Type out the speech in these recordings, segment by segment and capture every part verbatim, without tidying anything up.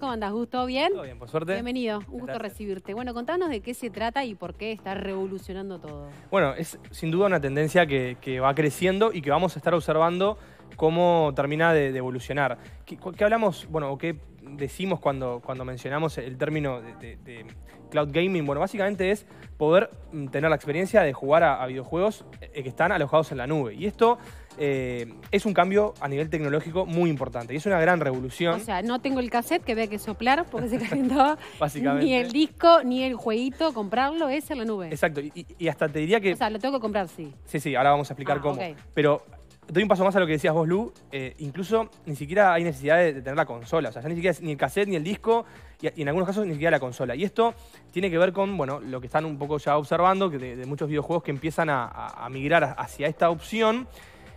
¿Cómo andás, Gus? ¿Todo bien? Todo bien, por suerte. Bienvenido, un gusto Gracias. recibirte. Bueno, contanos de qué se trata y por qué está revolucionando todo. Bueno, es sin duda una tendencia que, que va creciendo y que vamos a estar observando cómo termina de, de evolucionar. ¿Qué, qué hablamos, bueno, o qué decimos cuando, cuando mencionamos el término de, de, de Cloud Gaming? Bueno, básicamente es poder tener la experiencia de jugar a, a videojuegos que están alojados en la nube. Y esto... Eh, es un cambio a nivel tecnológico muy importante y es una gran revolución. O sea, no tengo el cassette que había que soplar porque se calentaba. Básicamente. Ni el disco, ni el jueguito, comprarlo es en la nube. Exacto, y, y hasta te diría que... O sea, lo tengo que comprar, sí. Sí, sí, ahora vamos a explicar ah, cómo. Okay. Pero doy un paso más a lo que decías vos, Lu. Eh, incluso ni siquiera hay necesidad de, de tener la consola. O sea, ya ni siquiera es ni el cassette, ni el disco, y, y en algunos casos ni siquiera la consola. Y esto tiene que ver con, bueno, lo que están un poco ya observando, que de, de muchos videojuegos que empiezan a, a, a migrar hacia esta opción.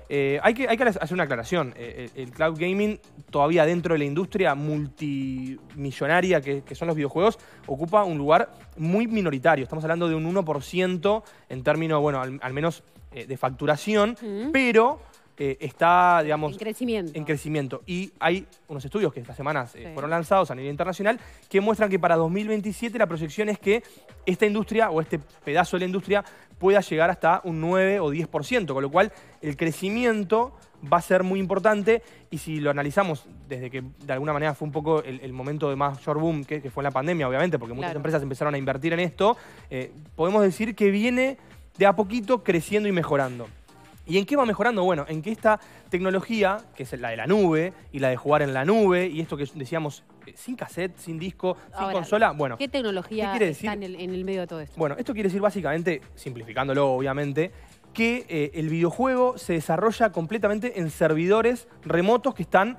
Eh, hay, que, hay que hacer una aclaración. Eh, el, el cloud gaming, todavía dentro de la industria multimillonaria que, que son los videojuegos, ocupa un lugar muy minoritario. Estamos hablando de un uno por ciento en términos, bueno, al, al menos eh, de facturación, mm. pero eh, está, digamos... En crecimiento. En crecimiento. Y hay unos estudios que estas semanas eh, sí. fueron lanzados a nivel internacional que muestran que para dos mil veintisiete la proyección es que esta industria o este pedazo de la industria pueda llegar hasta un nueve o diez por ciento, con lo cual el crecimiento va a ser muy importante y si lo analizamos desde que de alguna manera fue un poco el, el momento de mayor boom, que, que fue en la pandemia, obviamente, porque muchas Claro. empresas empezaron a invertir en esto, eh, podemos decir que viene de a poquito creciendo y mejorando. ¿Y en qué va mejorando? Bueno, en que esta tecnología, que es la de la nube, y la de jugar en la nube, y esto que decíamos, sin cassette, sin disco, Ahora, sin consola, bueno... ¿Qué tecnología ¿qué está en el, en el medio de todo esto? Bueno, esto quiere decir básicamente, simplificándolo obviamente, que eh, el videojuego se desarrolla completamente en servidores remotos que están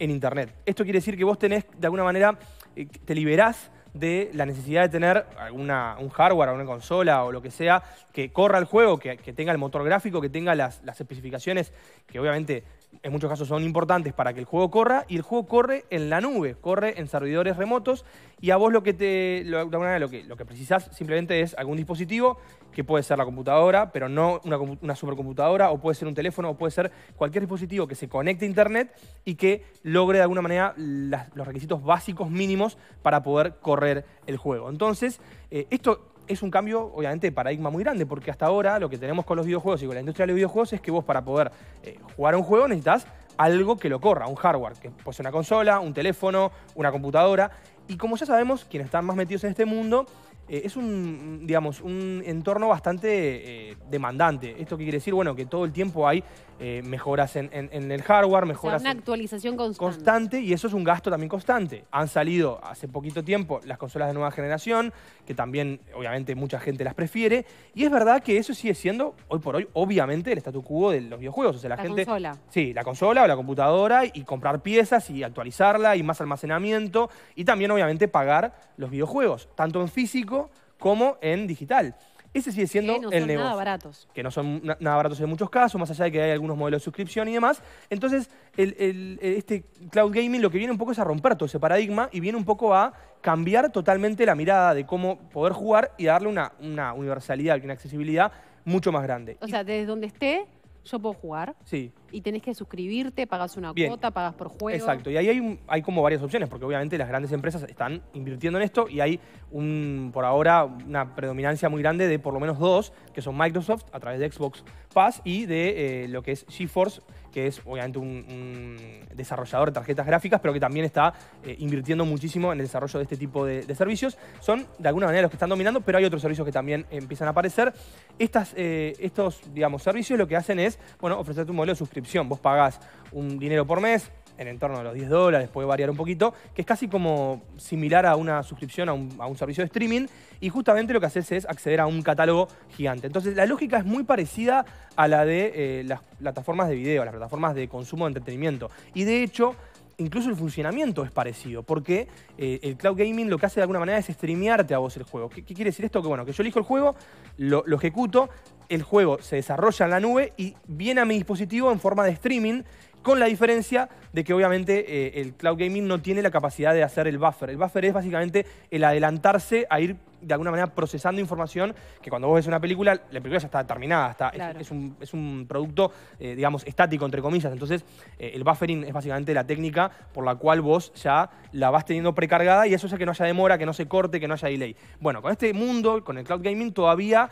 en Internet. Esto quiere decir que vos tenés, de alguna manera, eh, te liberás de la necesidad de tener alguna, un hardware o una consola o lo que sea que corra el juego, que, que tenga el motor gráfico, que tenga las, las especificaciones que obviamente en muchos casos son importantes para que el juego corra, y el juego corre en la nube, corre en servidores remotos y a vos lo que te lo, de alguna manera lo que, lo que precisás simplemente es algún dispositivo que puede ser la computadora, pero no una, una supercomputadora, o puede ser un teléfono, o puede ser cualquier dispositivo que se conecte a Internet y que logre de alguna manera las, los requisitos básicos mínimos para poder correr el juego. Entonces, eh, esto es un cambio, obviamente, de paradigma muy grande, porque hasta ahora lo que tenemos con los videojuegos y con la industria de los videojuegos es que vos para poder eh, jugar a un juego necesitas algo que lo corra, un hardware, que puede ser una consola, un teléfono, una computadora. Y como ya sabemos, quienes están más metidos en este mundo, eh, es un, digamos, un entorno bastante eh, demandante. ¿Esto qué quiere decir? Bueno, que todo el tiempo hay eh, mejoras en, en, en el hardware, mejoras... O sea, una actualización constante. Constante, y eso es un gasto también constante. Han salido hace poquito tiempo las consolas de nueva generación, que también, obviamente, mucha gente las prefiere. Y es verdad que eso sigue siendo, hoy por hoy, obviamente, el statu quo de los videojuegos. O sea, la, la gente, consola. Sí, la consola o la computadora, y comprar piezas y actualizarla, y más almacenamiento, y también, obviamente, pagar los videojuegos, tanto en físico como en digital. Ese sigue siendo el negocio. Que no son nada baratos. Que no son na nada baratos en muchos casos, más allá de que hay algunos modelos de suscripción y demás. Entonces, el, el, este cloud gaming lo que viene un poco es a romper todo ese paradigma y viene un poco a cambiar totalmente la mirada de cómo poder jugar y darle una, una universalidad, una accesibilidad mucho más grande. O sea, desde donde esté... Yo puedo jugar. Sí. Y tenés que suscribirte, pagas una Bien. cuota, pagas por juego. Exacto. Y ahí hay, hay como varias opciones, porque obviamente las grandes empresas están invirtiendo en esto y hay un, por ahora una predominancia muy grande de por lo menos dos, que son Microsoft a través de Xbox Pass y de eh, lo que es GeForce, que es obviamente un, un desarrollador de tarjetas gráficas, pero que también está eh, invirtiendo muchísimo en el desarrollo de este tipo de, de servicios. Son de alguna manera los que están dominando, pero hay otros servicios que también empiezan a aparecer. Estas, eh, estos, digamos, servicios lo que hacen es bueno, ofrecerte un modelo de suscripción. Vos pagás un dinero por mes, en el entorno de los diez dólares, puede variar un poquito, que es casi como similar a una suscripción, a un, a un servicio de streaming, y justamente lo que haces es acceder a un catálogo gigante. Entonces, la lógica es muy parecida a la de eh, las plataformas de video, las plataformas de consumo de entretenimiento. Y de hecho, incluso el funcionamiento es parecido, porque eh, el cloud gaming lo que hace de alguna manera es streamearte a vos el juego. ¿Qué, qué quiere decir esto? Que bueno, que yo elijo el juego, lo, lo ejecuto, el juego se desarrolla en la nube y viene a mi dispositivo en forma de streaming, con la diferencia de que obviamente eh, el Cloud Gaming no tiene la capacidad de hacer el buffer. El buffer es básicamente el adelantarse a ir de alguna manera procesando información, que cuando vos ves una película, la película ya está terminada, está, claro. es, es, un, es un producto, eh, digamos, estático, entre comillas. Entonces, eh, el buffering es básicamente la técnica por la cual vos ya la vas teniendo precargada y eso hace que no haya demora, que no se corte, que no haya delay. Bueno, con este mundo, con el Cloud Gaming, todavía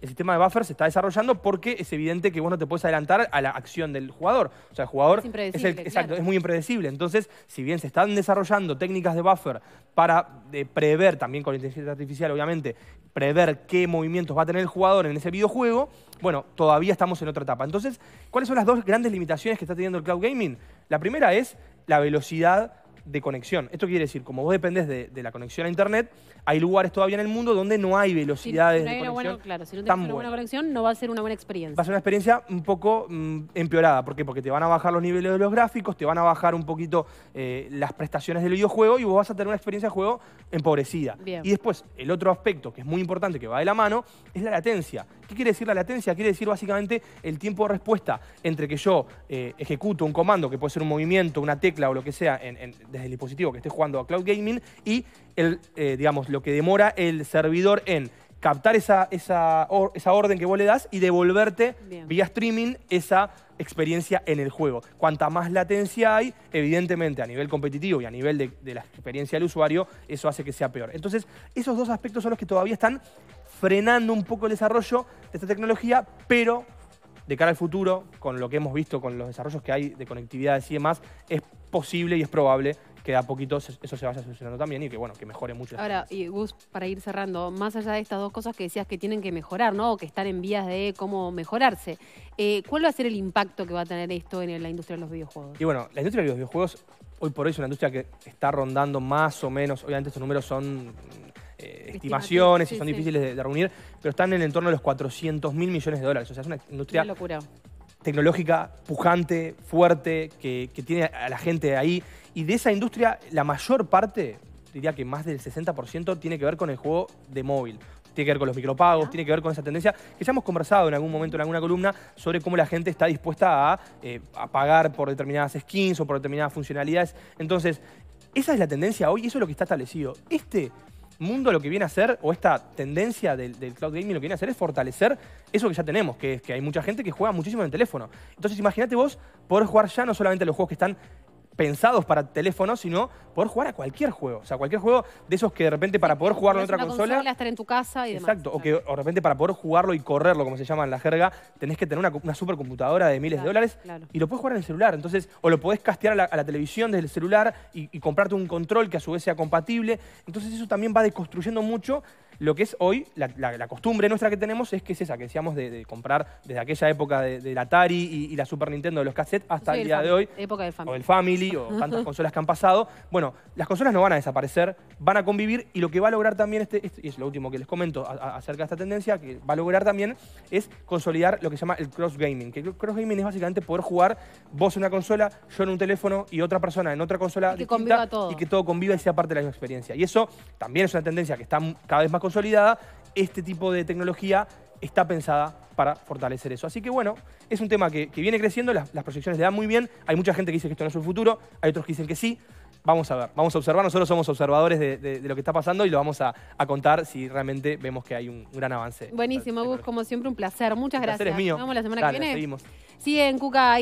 el sistema de buffer se está desarrollando porque es evidente que vos no te podés adelantar a la acción del jugador. O sea, el jugador es, es, el, claro. exacto, es muy impredecible. Entonces, si bien se están desarrollando técnicas de buffer para eh, prever, también con inteligencia artificial, obviamente, prever qué movimientos va a tener el jugador en ese videojuego, bueno, todavía estamos en otra etapa. Entonces, ¿cuáles son las dos grandes limitaciones que está teniendo el Cloud Gaming? La primera es la velocidad de conexión. Esto quiere decir, como vos dependés de, de la conexión a internet, hay lugares todavía en el mundo donde no hay velocidades si no hay de conexión buena, claro, si no tenés tan una buena, buena conexión, no va a ser una buena experiencia. Va a ser una experiencia un poco mmm, empeorada. ¿Por qué? Porque te van a bajar los niveles de los gráficos, te van a bajar un poquito eh, las prestaciones del videojuego y vos vas a tener una experiencia de juego empobrecida. Bien. Y después, el otro aspecto que es muy importante, que va de la mano, es la latencia. ¿Qué quiere decir la latencia? Quiere decir básicamente el tiempo de respuesta entre que yo eh, ejecuto un comando, que puede ser un movimiento, una tecla o lo que sea, en, en, desde el dispositivo que esté jugando a Cloud Gaming y el, eh, digamos, lo que demora el servidor en captar esa, esa, or, esa orden que vos le das y devolverte Bien. vía streaming esa experiencia en el juego. Cuanta más latencia hay, evidentemente a nivel competitivo y a nivel de, de la experiencia del usuario, eso hace que sea peor. Entonces, esos dos aspectos son los que todavía están frenando un poco el desarrollo de esta tecnología, pero de cara al futuro, con lo que hemos visto, con los desarrollos que hay de conectividades y demás, es posible y es probable que de a poquito eso se vaya solucionando también y que, bueno, que mejore mucho. Ahora, y Gus, para ir cerrando, más allá de estas dos cosas que decías que tienen que mejorar, ¿no? O que están en vías de cómo mejorarse, eh, ¿cuál va a ser el impacto que va a tener esto en la industria de los videojuegos? Y bueno, la industria de los videojuegos hoy por hoy es una industria que está rondando más o menos, obviamente estos números son Eh, estimaciones sí, y son sí. difíciles de, de reunir, pero están en el entorno de los cuatrocientos mil millones de dólares. O sea, es una industria una locura. tecnológica, pujante, fuerte, que, que tiene a la gente ahí. Y de esa industria, la mayor parte, diría que más del sesenta por ciento, tiene que ver con el juego de móvil. Tiene que ver con los micropagos, ah. tiene que ver con esa tendencia que ya hemos conversado en algún momento en alguna columna sobre cómo la gente está dispuesta a, eh, a pagar por determinadas skins o por determinadas funcionalidades. Entonces, esa es la tendencia hoy y eso es lo que está establecido. Este mundo lo que viene a hacer, o esta tendencia del, del Cloud Gaming lo que viene a hacer es fortalecer eso que ya tenemos, que es que hay mucha gente que juega muchísimo en el teléfono. Entonces imagínate vos poder jugar ya no solamente los juegos que están pensados para teléfonos, sino poder jugar a cualquier juego. O sea, cualquier juego de esos que de repente para poder jugarlo en otra consola, consola... estar en tu casa y demás. Exacto. O que o de repente para poder jugarlo y correrlo, como se llama en la jerga, tenés que tener una, una supercomputadora de miles claro, de dólares claro. y lo podés jugar en el celular. Entonces, o lo podés castear a la, a la televisión desde el celular y, y comprarte un control que a su vez sea compatible. Entonces, eso también va deconstruyendo mucho lo que es hoy, la, la, la costumbre nuestra que tenemos es que es esa, que decíamos de, de comprar desde aquella época del de Atari y, y la Super Nintendo de los cassettes hasta el día de hoy. Época del Family. O el Family, o tantas consolas que han pasado. Bueno, las consolas no van a desaparecer, van a convivir y lo que va a lograr también, este, este y es lo último que les comento a, a, acerca de esta tendencia, que va a lograr también es consolidar lo que se llama el cross-gaming. Que el cross-gaming es básicamente poder jugar vos en una consola, yo en un teléfono y otra persona en otra consola. Y que conviva todo. Y que todo conviva y sea parte de la misma experiencia. Y eso también es una tendencia que está cada vez más consolidada, este tipo de tecnología está pensada para fortalecer eso. Así que bueno, es un tema que, que viene creciendo, las, las proyecciones le dan muy bien, hay mucha gente que dice que esto no es el futuro, hay otros que dicen que sí, vamos a ver, vamos a observar, nosotros somos observadores de, de, de lo que está pasando y lo vamos a, a contar si realmente vemos que hay un gran avance. Buenísimo, Gus, como siempre un placer, muchas gracias. El placer es mío. Nos vemos la semana Dale, que viene. Seguimos. Sí, en Cuca.